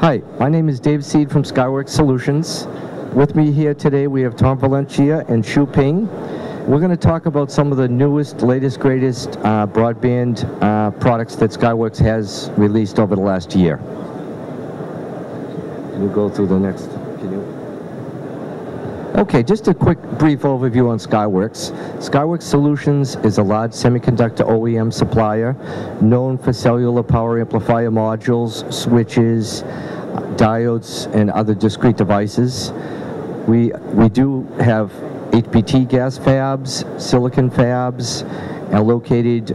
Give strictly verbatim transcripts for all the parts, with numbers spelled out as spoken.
Hi, my name is Dave Seed from Skyworks Solutions. With me here today we have Tom Valencia and Shuping. We're going to talk about some of the newest, latest, greatest uh, broadband uh, products that Skyworks has released over the last year. We'll go through the next. Can you? Okay, just a quick, brief overview on Skyworks. Skyworks Solutions is a large semiconductor O E M supplier known for cellular power amplifier modules, switches, diodes, and other discrete devices. We, we do have H P T gas fabs, silicon fabs, and located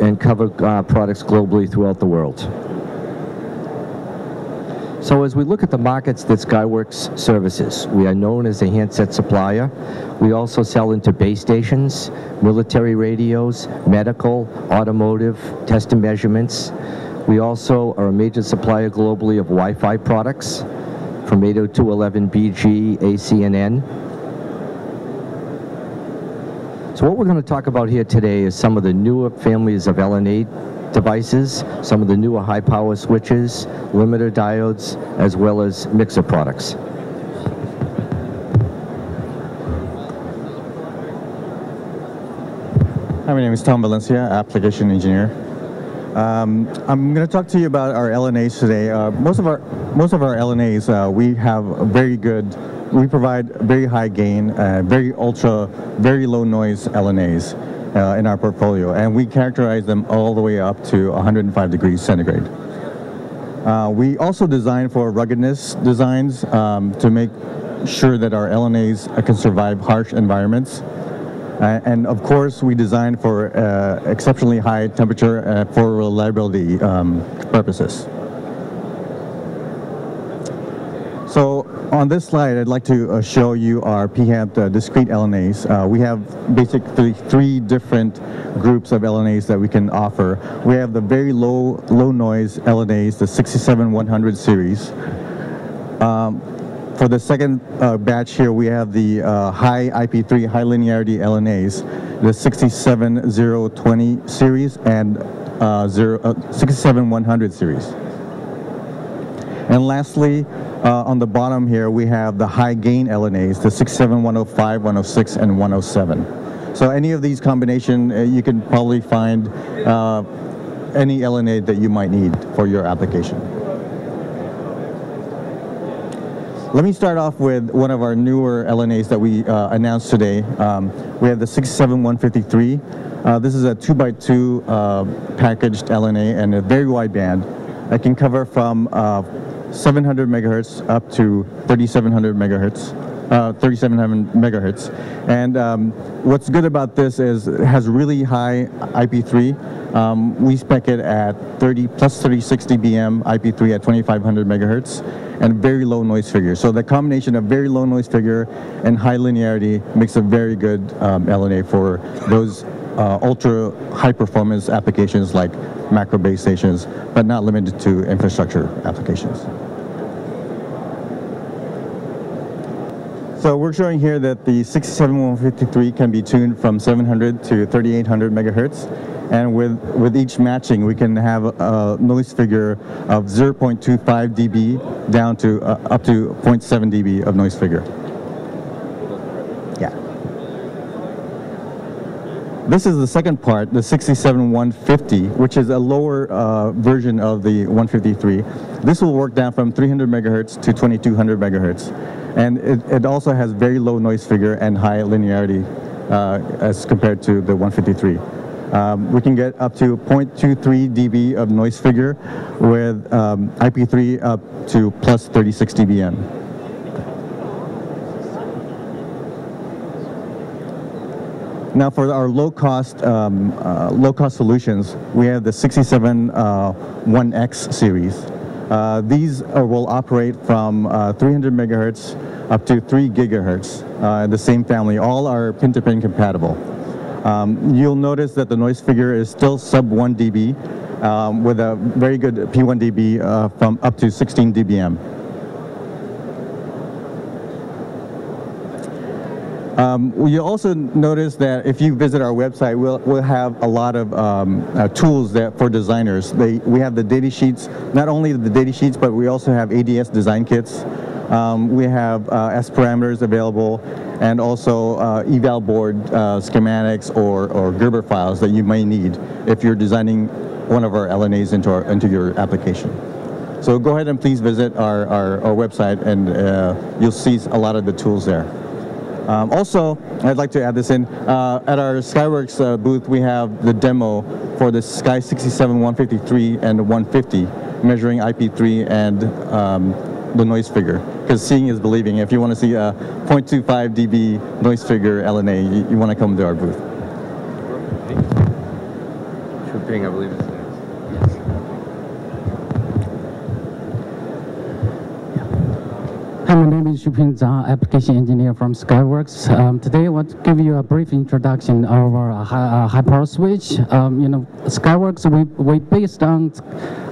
and cover uh, products globally throughout the world. So as we look at the markets that Skyworks services, we are known as a handset supplier. We also sell into base stations, military radios, medical, automotive, test and measurements. We also are a major supplier globally of Wi-Fi products from eight oh two dot eleven B G, A C, and N. So what we're going to talk about here today is some of the newer families of L N A devices, some of the newer high power switches, limiter diodes, as well as mixer products. Hi, my name is Tom Valencia, application engineer. Um, I'm going to talk to you about our L N As today. Uh, most of our most of our L N As uh, we have a very good, we provide very high gain, uh, very ultra, very low noise L N As. Uh, in our portfolio, and we characterize them all the way up to one hundred five degrees centigrade. Uh, we also design for ruggedness designs um, to make sure that our L N As can survive harsh environments. Uh, and of course, we design for uh, exceptionally high temperature uh, for reliability um, purposes. So on this slide, I'd like to uh, show you our P H E M T uh, discrete L N As. Uh, we have basically three different groups of L N As that we can offer. We have the very low low noise L N As, the sixty-seven one hundred series. Um, for the second uh, batch here, we have the uh, high I P three, high linearity L N As, the sixty-seven zero twenty series and uh, uh, sixty-seven one hundred series. And lastly, uh, on the bottom here, we have the high-gain L N As, the six seven one oh five, one oh six, and one oh seven. So any of these combination, uh, you can probably find uh, any L N A that you might need for your application. Let me start off with one of our newer L N As that we uh, announced today. Um, we have the six seven one five three. Uh, this is a two by two uh, packaged L N A and a very wide band. It can cover from uh, seven hundred megahertz up to thirty-seven hundred megahertz, uh, thirty-seven hundred megahertz. And um, what's good about this is it has really high I P three. Um, we spec it at thirty plus thirty-six D B M I P three at twenty-five hundred megahertz and very low noise figure. So the combination of very low noise figure and high linearity makes a very good um, L N A for those Uh, ultra high performance applications like macro base stations, but not limited to infrastructure applications. So we're showing here that the six seven one five three can be tuned from seven hundred to thirty-eight hundred megahertz, and with with each matching we can have a noise figure of zero point two five D B down to uh, up to zero point seven D B of noise figure. This is the second part, the sixty-seven one fifty, which is a lower uh, version of the one fifty-three. This will work down from three hundred megahertz to twenty-two hundred megahertz. And it, it also has very low noise figure and high linearity uh, as compared to the one fifty-three. Um, we can get up to zero point two three D B of noise figure with um, I P three up to plus thirty-six D B M. Now for our low-cost um, uh, low-cost solutions, we have the sixty-seven one X uh, series. Uh, these uh, will operate from uh, three hundred megahertz up to three gigahertz. Uh, the same family, all are pin-to-pin compatible. Um, you'll notice that the noise figure is still sub one D B, um, with a very good P one D B uh, from up to sixteen D B M. Um, you'll also notice that if you visit our website, we'll, we'll have a lot of um, uh, tools that for designers. They, we have the data sheets, not only the data sheets, but we also have A D S design kits. Um, we have uh, S parameters available, and also uh, eval board uh, schematics or, or Gerber files that you may need if you're designing one of our L N As into, our, into your application. So go ahead and please visit our, our, our website, and uh, you'll see a lot of the tools there. Um, also, I'd like to add this in, uh, at our Skyworks uh, booth we have the demo for the S K Y six seven one five three and one fifty, measuring I P three and um, the noise figure, because seeing is believing. If you want to see a zero point two five D B noise figure L N A, you, you want to come to our booth. Shuping, I believe it's next. Yes. Hi, my name is Shuping Zhang, application engineer from Skyworks. Um, today I want to give you a brief introduction of our uh, high, uh, high power switch. Um, you know, Skyworks, we, we based on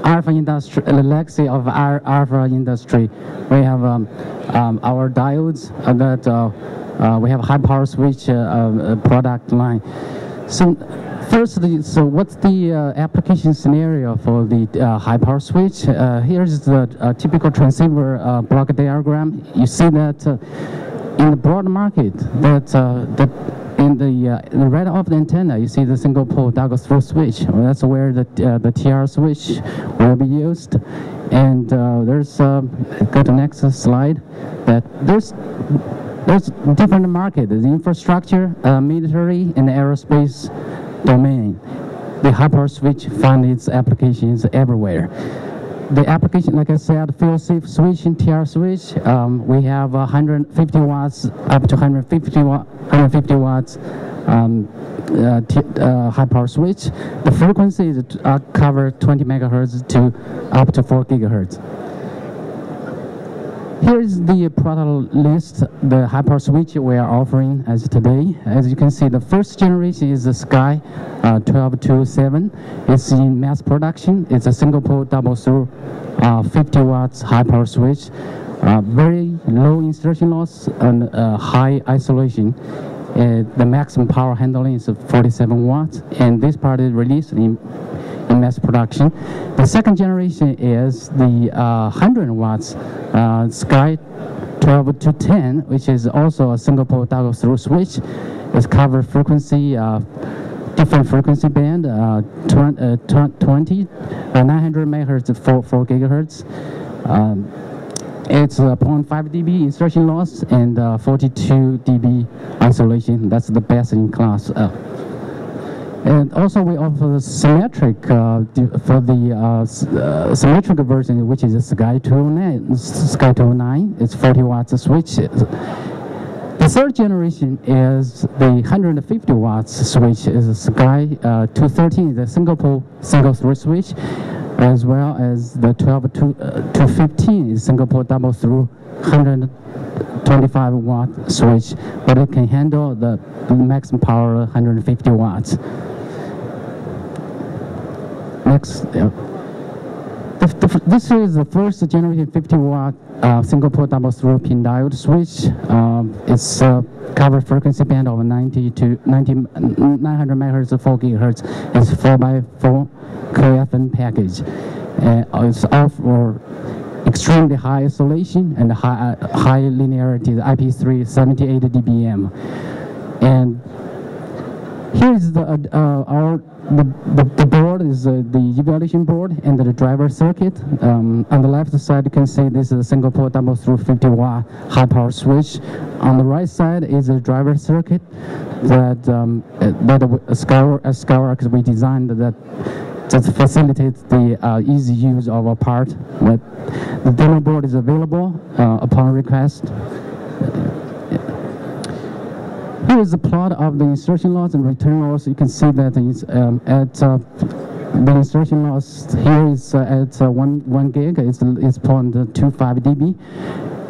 alpha industry, the legacy of our alpha industry. We have um, um, our diodes uh, that uh, uh, we have high power switch uh, uh, product line. So, firstly, so what's the uh, application scenario for the uh, high power switch? Uh, here's the uh, typical transceiver uh, block diagram. You see that uh, in the broad market, that uh, the In the, uh, in the right of the antenna, you see the single pole Douglas flow switch. Well, that's where the uh, the T R switch will be used. And uh, there's uh, go to next slide. That there's there's different market: the infrastructure, uh, military, and aerospace domain. The high power switch finds its applications everywhere. The application, like I said, fuel safe switch and T R switch. Um, we have one hundred fifty watts up to one hundred fifty watts um, uh, t uh, high power switch. The frequencies uh, cover twenty megahertz to up to four gigahertz. Here is the product list, the high power switch we are offering as today. As you can see, the first generation is the S K Y twelve twenty-seven. It's in mass production. It's a single pole double through uh, fifty watts high power switch. Uh, very low insertion loss and uh, high isolation. Uh, the maximum power handling is forty-seven watts, and this part is released in in mass production. The second generation is the uh, one hundred watts uh, S K Y twelve two ten, which is also a single pole double through switch. It's covered frequency, uh, different frequency band, uh, twenty, uh, twenty uh, nine hundred megahertz to four gigahertz. Um, it's uh, zero point five D B insertion loss and uh, forty-two D B isolation. That's the best in class. Uh, And also, we offer the symmetric uh, for the uh, uh, symmetric version, which is a S K Y two oh nine. S K Y two oh nine, it's forty watts switch. The third generation is the one hundred fifty watts switch. Is a S K Y two thirteen, the single pole single through switch, as well as the twelve two fifteen is single pole double through one hundred twenty-five watt switch, but it can handle the maximum power one hundred fifty watts. Next, yeah. the, the, this is the first generation fifty watt uh, single pole double through pin diode switch. Um, it's uh, cover frequency band of ninety to ninety, nine hundred megahertz to four gigahertz. It's four by four K F N package. Uh, it's all for extremely high isolation and high, uh, high linearity, the I P three seventy-eight D B M. And here is the, uh, uh, our, the, the, the board is uh, the evaluation board and the driver circuit. Um, on the left side, you can see this is a single pole double through fifty watt high power switch. On the right side is a driver circuit that um, that Skyworks we designed that just facilitates the uh, easy use of our part. But the demo board is available uh, upon request. Here is the plot of the insertion loss and return loss. You can see that it's, um, at uh, the insertion loss here is uh, at uh, one one gig. It's it's zero point two five D B.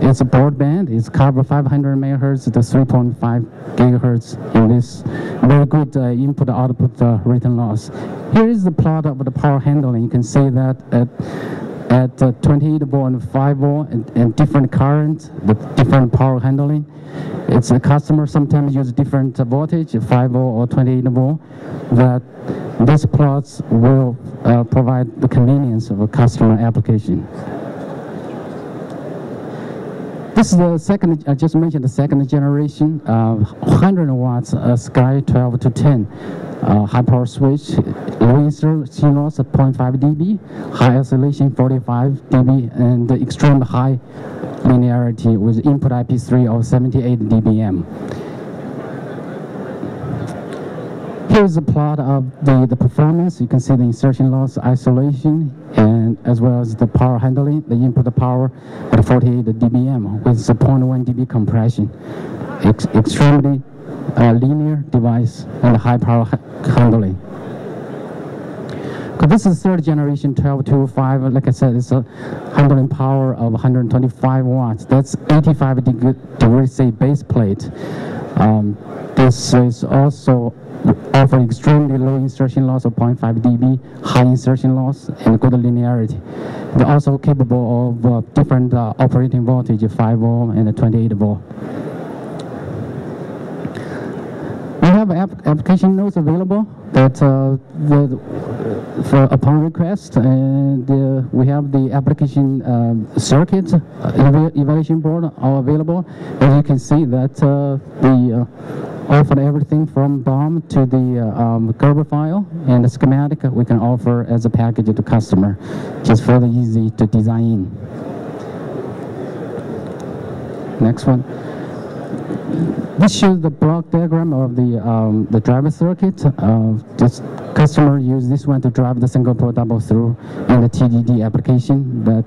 It's a broadband. It's covered five hundred megahertz to three point five gigahertz. And this very good uh, input output uh, return loss. Here is the plot of the power handling. You can see that at at uh, twenty-eight volt and five volt and, and different current with different power handling. It's a customer sometimes use different uh, voltage, five volt or twenty-eight volt, that these plots will uh, provide the convenience of a customer application. This is the second, I just mentioned the second generation, uh, one hundred watts uh, SKY twelve to ten. Uh, high power switch, low initial loss of zero point five dB, high isolation forty-five dB, and extreme high linearity with input I P three of seventy-eight dBm. Here's a plot of the, the performance. You can see the insertion loss, isolation, and as well as the power handling, the input power at forty-eight dBm with zero point one dB compression. Ex extremely Uh, linear device and high power ha handling. This is third generation twelve two five. Like I said, it's a handling power of one hundred twenty-five watts. That's eighty-five degree C base plate. Um, this is also offering extremely low insertion loss of zero point five dB, high insertion loss, and good linearity. They're also capable of uh, different uh, operating voltage, five volt and twenty-eight volt. We have app application notes available that uh, the, for upon request, and uh, we have the application uh, circuit uh, ev evaluation board all available. As you can see that uh, we uh, offer everything from B O M to the uh, um, Gerber file and the schematic we can offer as a package to customer, just further easy to design in. Next one. This shows the block diagram of the um, the driver circuit. Uh, just customer use this one to drive the single pole double through in the T D D application. But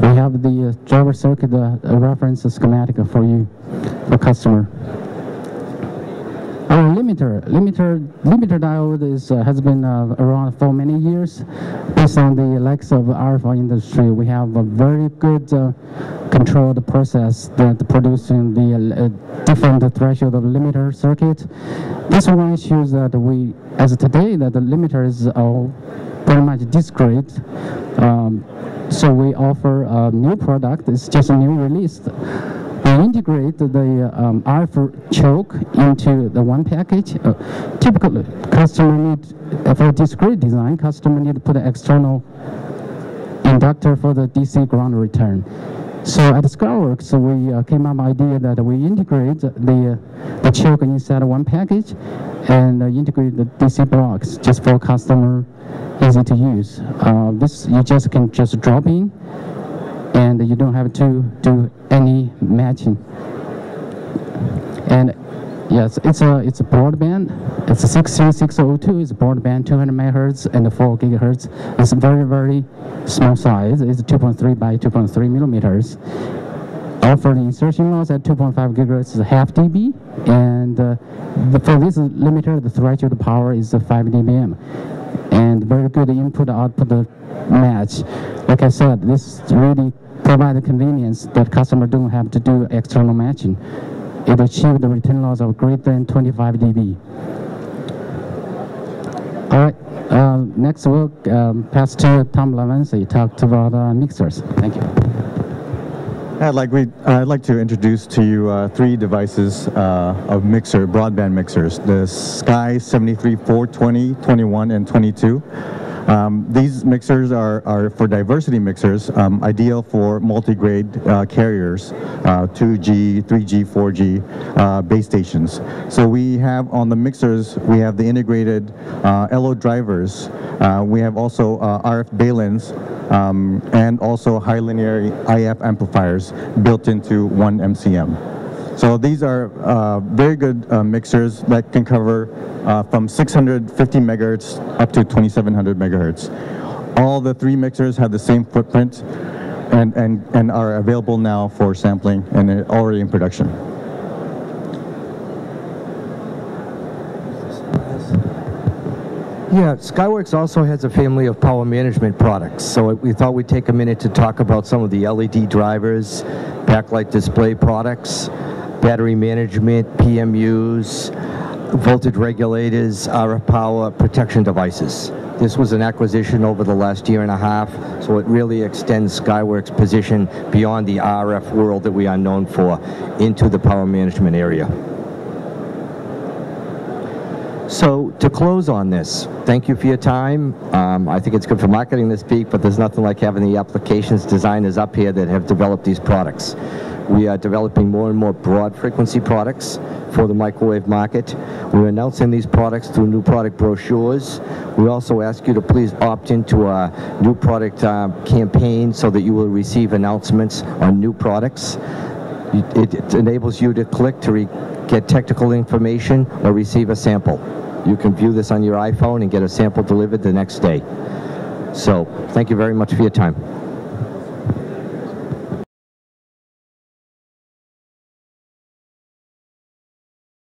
we have the uh, driver circuit uh, reference schematic for you, for customer. Our limiter, limiter, limiter diode is, uh, has been uh, around for many years. Based on the likes of R F industry, we have a very good uh, controlled process that producing the uh, different threshold of limiter circuit. This one shows that we, as of today, that the limiter is all pretty much discrete. Um, so we offer a new product. It's just a new release. We integrate the um, R F choke into the one package. Uh, typically, customer need, for discrete design, customer need to put an external inductor for the D C ground return. So at Skyworks, we uh, came up with the idea that we integrate the, the choke inside of one package and uh, integrate the D C blocks just for customer, easy to use. Uh, this you just can just drop in, and you don't have to do any matching. And yes, it's a it's a broadband. It's a six three six zero two. It's a broadband, two hundred megahertz and four gigahertz. It's a very very small size. It's two point three by two point three millimeters. Offering insertion loss at two point five gigahertz is half dB, and uh, the, for this limiter, the threshold power is uh, five dBm, and very good input output match. Like I said, this really provide the convenience that customer don't have to do external matching. It achieved the return loss of greater than twenty-five dB. All right, uh, next we'll um, pass to Tom Valencia. He talked about uh, mixers. Thank you. I'd like, we, uh, I'd like to introduce to you uh, three devices uh, of mixer, broadband mixers, the SKY seven three four two zero, twenty-one, and twenty-two. Um, these mixers are, are for diversity mixers, um, ideal for multi-grade uh, carriers, uh, two G, three G, four G uh, base stations. So we have on the mixers, we have the integrated uh, L O drivers. Uh, we have also uh, R F balins, um, and also high linear I F amplifiers built into one M C M. So these are uh, very good uh, mixers that can cover uh, from six hundred fifty megahertz up to twenty-seven hundred megahertz. All the three mixers have the same footprint and, and, and are available now for sampling and already in production. Yeah, Skyworks also has a family of power management products, so we thought we'd take a minute to talk about some of the L E D drivers, backlight display products, battery management, P M Us, voltage regulators, R F power protection devices. This was an acquisition over the last year and a half, so it really extends Skyworks' position beyond the R F world that we are known for into the power management area. So to close on this, thank you for your time. Um, I think it's good for marketing this week, but there's nothing like having the applications designers up here that have developed these products. We are developing more and more broad frequency products for the microwave market. We're announcing these products through new product brochures. We also ask you to please opt into our new product uh, campaign so that you will receive announcements on new products. It, it enables you to click to re get technical information or receive a sample. You can view this on your iPhone and get a sample delivered the next day. So, thank you very much for your time.